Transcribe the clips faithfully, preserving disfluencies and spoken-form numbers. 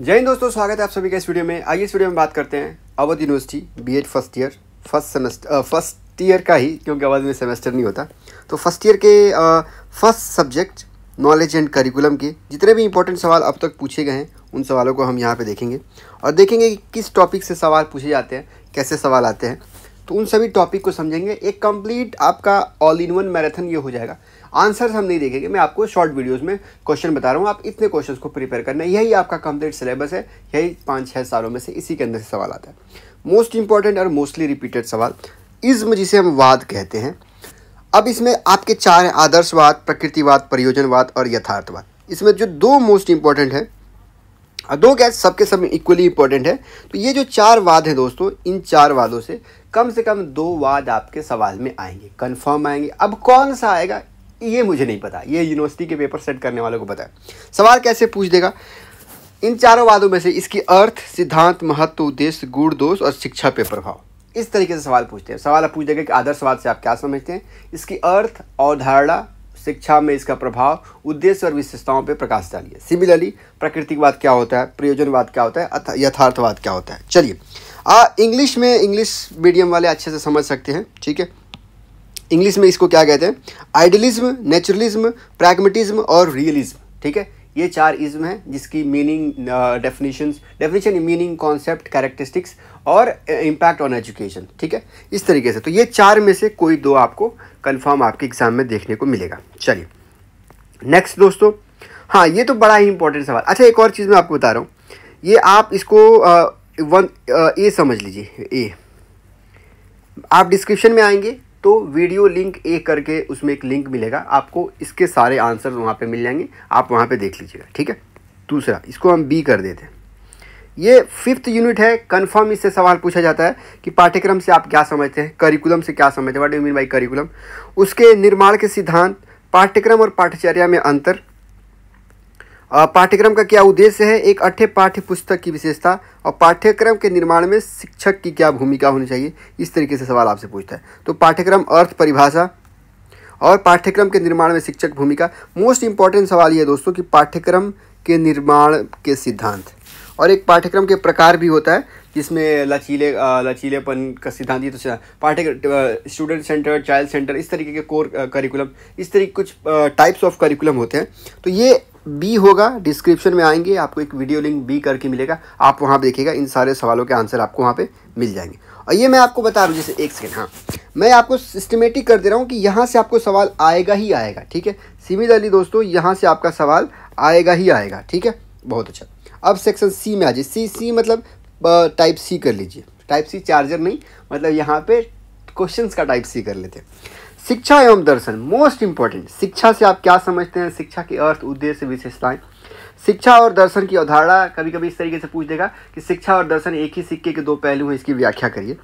जय हिंद दोस्तों, स्वागत है आप सभी का इस वीडियो में। आइए इस वीडियो में बात करते हैं Awadh university BEd first year first semester first year का ही, क्योंकि अवध में सेमेस्टर नहीं होता। तो फर्स्ट ईयर के first subject knowledge and curriculum के जितने भी इंपॉर्टेंट सवाल अब तक पूछे गए हैं उन सवालों को हम यहाँ पर देखेंगे और देखेंगे कि किस टॉपिक से सवाल पूछे जाते हैं, कैसे सवाल आते हैं। तो उन सभी टॉपिक को समझेंगे। एक कंप्लीट आपका ऑल इन वन मैराथन ये हो जाएगा। आंसर्स हम नहीं देखेंगे, मैं आपको शॉर्ट वीडियोस में क्वेश्चन बता रहा हूँ, आप इतने क्वेश्चंस को प्रिपेयर करना है। यही आपका कंप्लीट सिलेबस है, यही पाँच छः सालों में से इसी के अंदर से सवाल आता है। मोस्ट इंपॉर्टेंट और मोस्टली रिपीटेड सवाल इज्म, जिसे हम वाद कहते हैं। अब इसमें आपके चार हैं, आदर्शवाद, प्रकृतिवाद, प्रयोजनवाद और यथार्थवाद। इसमें जो दो मोस्ट इंपॉर्टेंट है, दो क्या सबके सब इक्वली इंपॉर्टेंट है। तो ये जो चार वाद हैं दोस्तों, इन चार वादों से कम से कम दो वाद आपके सवाल में आएंगे, कंफर्म आएंगे। अब कौन सा आएगा ये मुझे नहीं पता, ये यूनिवर्सिटी के पेपर सेट करने वालों को पता है। सवाल कैसे पूछ देगा, इन चारों वादों में से इसकी अर्थ, सिद्धांत, महत्व, उद्देश्य, गुण, दोष और शिक्षा पे प्रभाव, इस तरीके से सवाल पूछते हैं। सवाल आप पूछ देगा कि आदर्शवाद से आप क्या समझते हैं, इसकी अर्थ, अवधारणा, शिक्षा में इसका प्रभाव, उद्देश्य और विशेषताओं पर प्रकाश डालिए। सिमिलरली प्राकृतिकवाद क्या होता है, प्रयोजनवाद क्या होता है, यथार्थवाद क्या होता है। चलिए इंग्लिश में, इंग्लिश मीडियम वाले अच्छे से समझ सकते हैं, ठीक है। इंग्लिश में इसको क्या कहते हैं, आइडियलिज्म, नेचुरलिज्म, प्रैग्मेटिज्म और रियलिज्म, ठीक है। ये चार इज्म हैं जिसकी meaning, definitions, definition, meaning, concept, characteristics और इम्पैक्ट ऑन एजुकेशन, ठीक है, इस तरीके से। तो ये चार में से कोई दो आपको कंफर्म आपके एग्जाम में देखने को मिलेगा। चलिए नेक्स्ट दोस्तों, हाँ ये तो बड़ा ही इंपॉर्टेंट सवाल। अच्छा एक और चीज़ मैं आपको बता रहा हूँ, ये आप इसको आ, वन आ, ए समझ लीजिए, ए आप डिस्क्रिप्शन में आएंगे तो वीडियो लिंक ए करके उसमें एक लिंक मिलेगा, आपको इसके सारे आंसर वहाँ पे मिल जाएंगे, आप वहाँ पे देख लीजिएगा, ठीक है। दूसरा इसको हम बी कर देते हैं, ये फिफ्थ यूनिट है, कंफर्म इससे सवाल पूछा जाता है कि पाठ्यक्रम से आप क्या समझते हैं, करिकुलम से क्या समझते हैं, what do you mean by curriculum, उसके निर्माण के सिद्धांत, पाठ्यक्रम और पाठ्यचर्या में अंतर, पाठ्यक्रम का क्या उद्देश्य है, एक अठे पाठ्य पुस्तक की विशेषता और पाठ्यक्रम के निर्माण में शिक्षक की क्या भूमिका होनी चाहिए, इस तरीके से सवाल आपसे पूछता है। तो पाठ्यक्रम, अर्थ, परिभाषा और पाठ्यक्रम के निर्माण में शिक्षक भूमिका। मोस्ट इंपॉर्टेंट सवाल ये दोस्तों कि पाठ्यक्रम के निर्माण के सिद्धांत, और एक पाठ्यक्रम के प्रकार भी होता है जिसमें लचीले लचीलेपन का सिद्धांत, ये तो पाठ्यक्रम स्टूडेंट सेंटर, चाइल्ड सेंटर, इस तरीके के कोर करिकुलम, इस तरीके कुछ टाइप्स ऑफ करिकुलम होते हैं। तो ये बी होगा, डिस्क्रिप्शन में आएंगे आपको एक वीडियो लिंक बी करके मिलेगा, आप वहाँ देखिएगा, इन सारे सवालों के आंसर आपको वहाँ पे मिल जाएंगे। और ये मैं आपको बता रहा हूँ, जैसे एक सेकेंड, हाँ मैं आपको सिस्टमेटिक कर दे रहा हूँ कि यहाँ से आपको सवाल आएगा ही आएगा, ठीक है। सिमिलरली दोस्तों यहाँ से आपका सवाल आएगा ही आएगा, ठीक है, बहुत अच्छा। अब सेक्शन सी में आ जाइए, सी सी मतलब टाइप सी कर लीजिए, टाइप सी चार्जर नहीं, मतलब यहाँ पे क्वेश्चंस का टाइप सी कर लेते हैं। शिक्षा एवं दर्शन, मोस्ट इंपॉर्टेंट, शिक्षा से आप क्या समझते हैं, शिक्षा के अर्थ, उद्देश्य, विशेषताएं, शिक्षा और दर्शन की अवधारणा। कभी कभी इस तरीके से पूछ देगा कि शिक्षा और दर्शन एक ही सिक्के के दो पहलू हैं, इसकी व्याख्या करिए।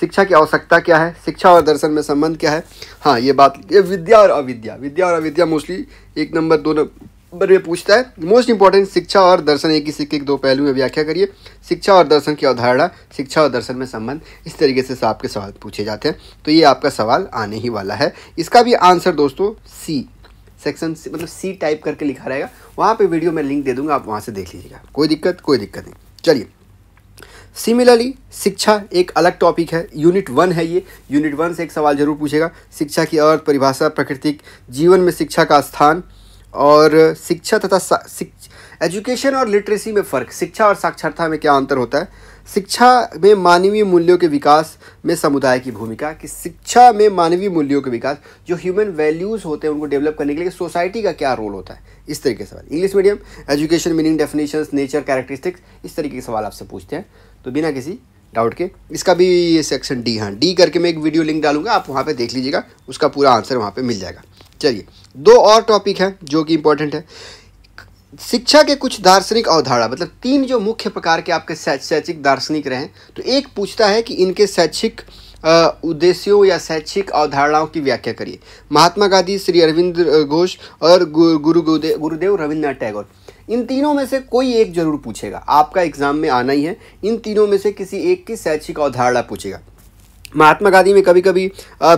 शिक्षा की आवश्यकता क्या है, शिक्षा और दर्शन में संबंध क्या है, हाँ ये बात, ये विद्या और अविद्या, विद्या और अविद्या मोस्टली एक नंबर दो नंबर में पूछता है। मोस्ट इंपॉर्टेंट, शिक्षा और दर्शन एक ही सिक्के के दो पहलू में व्याख्या करिए। शिक्षा और दर्शन की अवधारणा, शिक्षा और दर्शन में संबंध, इस तरीके से आपके सवाल पूछे जाते हैं। तो ये आपका सवाल आने ही वाला है, इसका भी आंसर दोस्तों सी सेक्शन सी, मतलब सी टाइप करके लिखा रहेगा, वहाँ पे वीडियो में लिंक दे दूंगा, आप वहाँ से देख लीजिएगा, कोई दिक्कत कोई दिक्कत नहीं। चलिए सिमिलरली शिक्षा एक अलग टॉपिक है, यूनिट वन है ये, यूनिट वन से एक सवाल जरूर पूछेगा। शिक्षा की अर्थ, परिभाषा, प्राकृतिक जीवन में शिक्षा का स्थान और शिक्षा तथा एजुकेशन और लिटरेसी में फ़र्क, शिक्षा और साक्षरता में क्या अंतर होता है, शिक्षा में मानवीय मूल्यों के विकास में समुदाय की भूमिका, कि शिक्षा में मानवीय मूल्यों के विकास, जो ह्यूमन वैल्यूज़ होते हैं उनको डेवलप करने के लिए सोसाइटी का क्या रोल होता है, इस तरीके के सवाल। English medium, education, meaning, definitions, nature, characteristics, इस तरीके के सवाल आपसे पूछते हैं। तो बिना किसी डाउट के इसका भी ये सेक्शन डी, हाँ डी करके मैं एक वीडियो लिंक डालूंगा, आप वहाँ पर देख लीजिएगा, उसका पूरा आंसर वहाँ पर मिल जाएगा। चलिए दो और टॉपिक हैं जो कि इम्पोर्टेंट है, शिक्षा के कुछ दार्शनिक अवधारणा, मतलब तीन जो मुख्य प्रकार के आपके शैक्षिक दार्शनिक रहे हैं, तो एक पूछता है कि इनके शैक्षिक उद्देश्यों या शैक्षिक अवधारणाओं की व्याख्या करिए। महात्मा गांधी, श्री अरविंद घोष और गुरु गुरुदेव रविन्द्रनाथ टैगोर, इन तीनों में से कोई एक जरूर पूछेगा, आपका एग्जाम में आना ही है, इन तीनों में से किसी एक की शैक्षिक अवधारणा पूछेगा। महात्मा गांधी में कभी कभी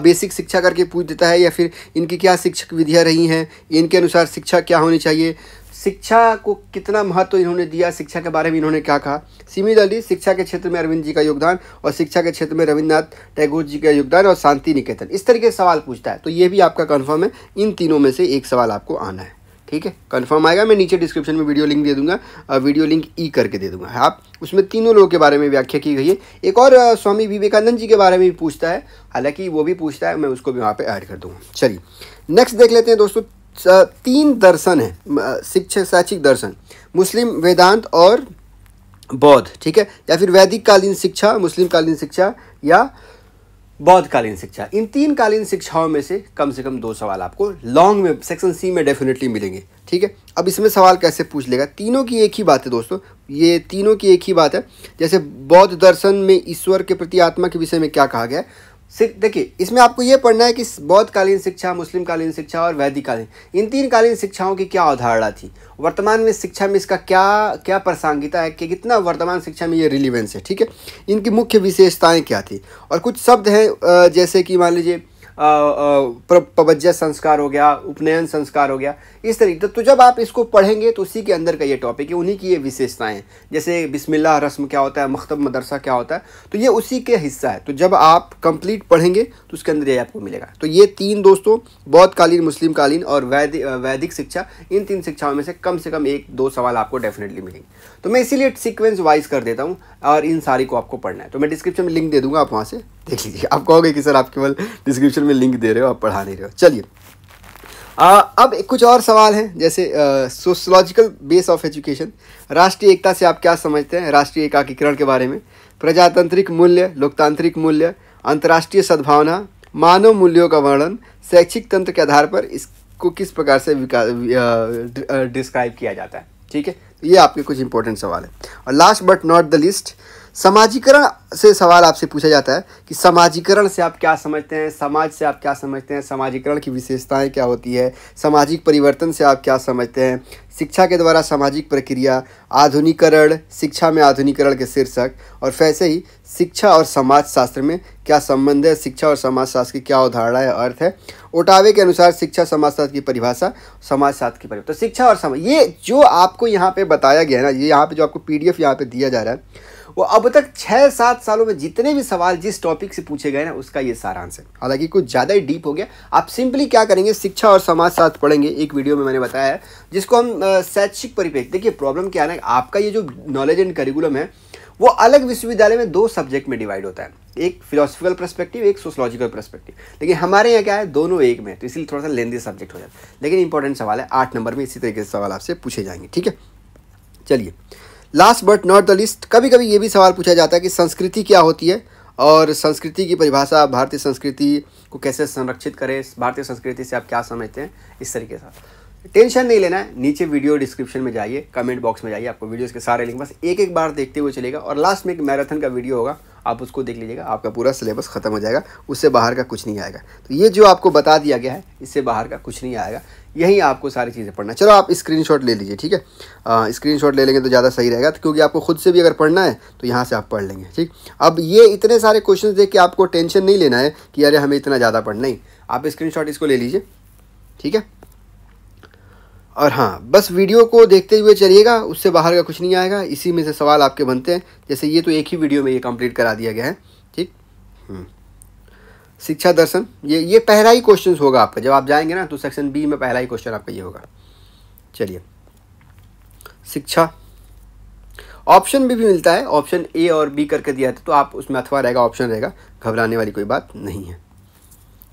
बेसिक शिक्षा करके पूछ देता है, या फिर इनकी क्या शिक्षक विधियाँ रही हैं, इनके अनुसार शिक्षा क्या होनी चाहिए, शिक्षा को कितना महत्व इन्होंने दिया, शिक्षा के बारे में इन्होंने क्या कहा। सिमिलरली शिक्षा के क्षेत्र में अरविंद जी का योगदान और शिक्षा के क्षेत्र में रविन्द्रनाथ टैगोर जी का योगदान और शांति निकेतन, इस तरीके से सवाल पूछता है। तो ये भी आपका कन्फर्म है, इन तीनों में से एक सवाल आपको आना है, ठीक है। कंफर्म आएगा, मैं नीचे डिस्क्रिप्शन में वीडियो लिंक दे दूंगा, वीडियो लिंक ई करके दे दूंगा, आप उसमें तीनों लोगों के बारे में व्याख्या की गई है। एक और स्वामी विवेकानंद जी के बारे में भी पूछता है, हालांकि वो भी पूछता है, मैं उसको भी वहाँ पे ऐड कर दूंगा। चलिए नेक्स्ट देख लेते हैं दोस्तों, तीन दर्शन है शिक्षा, शैक्षिक दर्शन, मुस्लिम वेदांत और बौद्ध, ठीक है, या फिर वैदिक कालीन शिक्षा, मुस्लिम कालीन शिक्षा या बौद्ध कालीन शिक्षा। इन तीन कालीन शिक्षाओं में से कम से कम दो सवाल आपको लॉन्ग में सेक्शन सी में डेफिनेटली मिलेंगे, ठीक है। अब इसमें सवाल कैसे पूछ लेगा, तीनों की एक ही बात है दोस्तों, ये तीनों की एक ही बात है। जैसे बौद्ध दर्शन में ईश्वर के प्रति आत्मा के विषय में क्या कहा गया है, सिर्फ देखिए इसमें आपको ये पढ़ना है कि बौद्ध कालीन शिक्षा, मुस्लिम कालीन शिक्षा और वैदिक कालीन, इन तीन कालीन शिक्षाओं की क्या अवधारणा थी, वर्तमान में शिक्षा में इसका क्या क्या प्रासंगिकता है, कि कितना वर्तमान शिक्षा में ये रिलीवेंस है, ठीक है, इनकी मुख्य विशेषताएं क्या थी। और कुछ शब्द हैं जैसे कि मान लीजिए प्रबज्जा संस्कार हो गया, उपनयन संस्कार हो गया, इस तरीके। तो जब आप इसको पढ़ेंगे तो उसी के अंदर का ये टॉपिक है, उन्हीं की ये विशेषताएं हैं। जैसे बिस्मिल्लाह रस्म क्या होता है, मख्तब मदरसा क्या होता है, तो ये उसी के हिस्सा है। तो जब आप कंप्लीट पढ़ेंगे तो उसके अंदर ये आपको मिलेगा। तो ये तीन दोस्तों, बौद्ध कालीन, मुस्लिम कालीन और वैदिक वैदिक शिक्षा, इन तीन शिक्षाओं में से कम से कम एक दो सवाल आपको डेफिनेटली मिलेंगे। तो मैं इसीलिए सीक्वेंस वाइज कर देता हूँ और इन सारी को आपको पढ़ना है। तो मैं डिस्क्रिप्शन में लिंक दे दूँगा, आप वहाँ से देख लीजिए। आप कहोगे कि सर आप केवल डिस्क्रिप्शन में लिंक दे रहे हो, आप पढ़ा नहीं रहे हो। चलिए अब कुछ और सवाल हैं, जैसे सोशलॉजिकल बेस ऑफ एजुकेशन, राष्ट्रीय एकता से आप क्या समझते हैं, राष्ट्रीय एकाकीकरण के बारे में, प्रजातांत्रिक मूल्य, लोकतांत्रिक मूल्य, अंतर्राष्ट्रीय सद्भावना, मानव मूल्यों का वर्णन, शैक्षिक तंत्र के आधार पर इसको किस प्रकार से डिस्क्राइब किया जाता है, ठीक है। ये आपके कुछ इंपॉर्टेंट सवाल है। और last but not the list, समाजीकरण से सवाल आपसे पूछा जाता है कि समाजीकरण से आप क्या समझते हैं, समाज से आप क्या समझते हैं, समाजीकरण की विशेषताएं क्या होती है, सामाजिक परिवर्तन से आप क्या समझते हैं, शिक्षा के द्वारा सामाजिक प्रक्रिया, आधुनिकीकरण, शिक्षा में आधुनिकीकरण के शीर्षक, और वैसे ही शिक्षा और समाजशास्त्र में क्या संबंध है, शिक्षा और समाजशास्त्र की क्या अवधारणा है, अर्थ है। ओटावे के अनुसार शिक्षा समाजशास्त्र की परिभाषा, समाजशास्त्र की परिभाषा। तो शिक्षा और समाज, ये जो आपको यहाँ पर बताया गया है ना, ये यहाँ पर जो आपको पी डी एफ यहाँ पर दिया जा रहा है, वो अब तक छः सात सालों में जितने भी सवाल जिस टॉपिक से पूछे गए ना, उसका ये सारांश है। हालांकि कुछ ज़्यादा ही डीप हो गया। आप सिंपली क्या करेंगे, शिक्षा और समाजशास्त्र पढ़ेंगे, एक वीडियो में मैंने बताया है, जिसको हम शैक्षिक परिप्रेक्ष्य, देखिए प्रॉब्लम क्या है ना, आपका ये जो नॉलेज एंड करिकुलम है वो अलग विश्वविद्यालय में दो सब्जेक्ट में डिवाइड होता है, एक फिलोसफिकल पर्सपेक्टिव, एक सोशलॉजिकल पर्सपेक्टिव, लेकिन हमारे यहाँ क्या है, दोनों एक में, तो इसलिए थोड़ा सा लेंदी सब्जेक्ट हो जाता है। लेकिन इंपॉर्टेंट सवाल है, आठ नंबर में इसी तरीके से सवाल आपसे पूछे जाएंगे, ठीक है। चलिए last but not the list, कभी कभी ये भी सवाल पूछा जाता है कि संस्कृति क्या होती है और संस्कृति की परिभाषा, भारतीय संस्कृति को कैसे संरक्षित करें, भारतीय संस्कृति से आप क्या समझते हैं, इस तरीके से। टेंशन नहीं लेना है, नीचे वीडियो डिस्क्रिप्शन में जाइए, कमेंट बॉक्स में जाइए, आपको वीडियोस के सारे लिंक बस एक एक बार देखते हुए चलेगा। और लास्ट में एक मैराथन का वीडियो होगा, आप उसको देख लीजिएगा, आपका पूरा सिलेबस खत्म हो जाएगा, उससे बाहर का कुछ नहीं आएगा। तो ये जो आपको बता दिया गया है, इससे बाहर का कुछ नहीं आएगा, यही आपको सारी चीज़ें पढ़ना है। चलो आप स्क्रीनशॉट ले लीजिए, ठीक है, स्क्रीनशॉट ले लेंगे तो ज़्यादा सही रहेगा, क्योंकि आपको खुद से भी अगर पढ़ना है तो यहाँ से आप पढ़ लेंगे, ठीक। अब ये इतने सारे क्वेश्चन देख के आपको टेंशन नहीं लेना है कि अरे हमें इतना ज़्यादा पढ़ना ही, आप स्क्रीनशॉट इसको ले लीजिए, ठीक है। और हाँ, बस वीडियो को देखते हुए चलिएगा, उससे बाहर का कुछ नहीं आएगा, इसी में से सवाल आपके बनते हैं। जैसे ये तो एक ही वीडियो में ये कंप्लीट करा दिया गया है, ठीक। शिक्षा दर्शन, ये ये पहला ही क्वेश्चन होगा आपका, जब आप जाएंगे ना तो सेक्शन बी में पहला ही क्वेश्चन आपका ये होगा। चलिए शिक्षा ऑप्शन भी, भी मिलता है, ऑप्शन ए और बी करके दिया था, तो आप उसमें अथवा रहेगा, ऑप्शन रहेगा, घबराने वाली कोई बात नहीं है।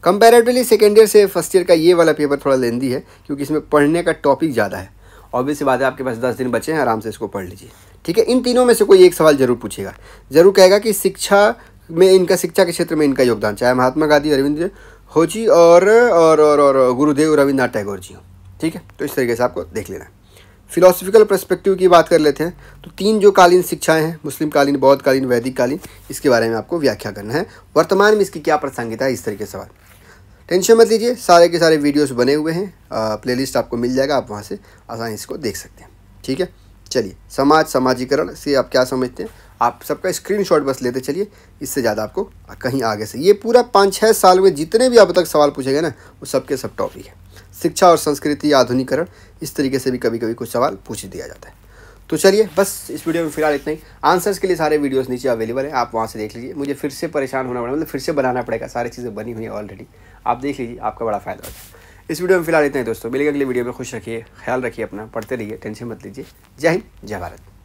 कंपैरेटिवली सेकेंड ईयर से फर्स्ट ईयर का ये वाला पेपर थोड़ा लेंदी है, क्योंकि इसमें पढ़ने का टॉपिक ज़्यादा है। ऑब्वियस बात है, आपके पास दस दिन बचे हैं, आराम से इसको पढ़ लीजिए, ठीक है। इन तीनों में से कोई एक सवाल जरूर पूछेगा, जरूर कहेगा कि शिक्षा में इनका, शिक्षा के क्षेत्र में इनका योगदान, चाहे महात्मा गांधी, अरविंद हो जी और और और, और गुरुदेव रविन्द्रनाथ टैगोर जी हो, ठीक है। तो इस तरीके से आपको देख लेना है। फिलोसफिकल पर्सपेक्टिव की बात कर लेते हैं, तो तीन जो कालीन शिक्षाएं हैं, मुस्लिम कालीन, बौद्ध कालीन, वैदिक कालीन, इसके बारे में आपको व्याख्या करना है, वर्तमान में इसकी क्या प्रासंगिकता है, इस तरीके से सवाल। टेंशन मत लीजिए, सारे के सारे वीडियोस बने हुए हैं, प्लेलिस्ट आपको मिल जाएगा, आप वहाँ से आसानी से इसको देख सकते हैं, ठीक है। चलिए समाज, समाजीकरण से आप क्या समझते हैं, आप सबका स्क्रीनशॉट बस लेते चलिए, इससे ज़्यादा आपको कहीं आगे से, ये पूरा पाँच छः साल में जितने भी अब तक सवाल पूछे गए ना, वो सबके सब टॉपिक है। शिक्षा और संस्कृति आधुनिकरण, इस तरीके से भी कभी कभी कुछ सवाल पूछ दिया जाता है। तो चलिए बस इस वीडियो में फिलहाल इतना ही। आंसर्स के लिए सारे वीडियोस नीचे अवेलेबल है, आप वहाँ से देख लीजिए। मुझे फिर से परेशान होना पड़ा, मतलब फिर से बनाना पड़ेगा, सारी चीज़ें बनी हुई हैं ऑलरेडी, आप देख लीजिए, आपका बड़ा फायदा होगा। इस वीडियो में फिलहाल इतना ही दोस्तों, मिलेंगे अगले वीडियो में। खुश रखिए, ख्याल रखिए अपना, पढ़ते रहिए, टेंशन मत लीजिए। जय हिंद, जय भारत।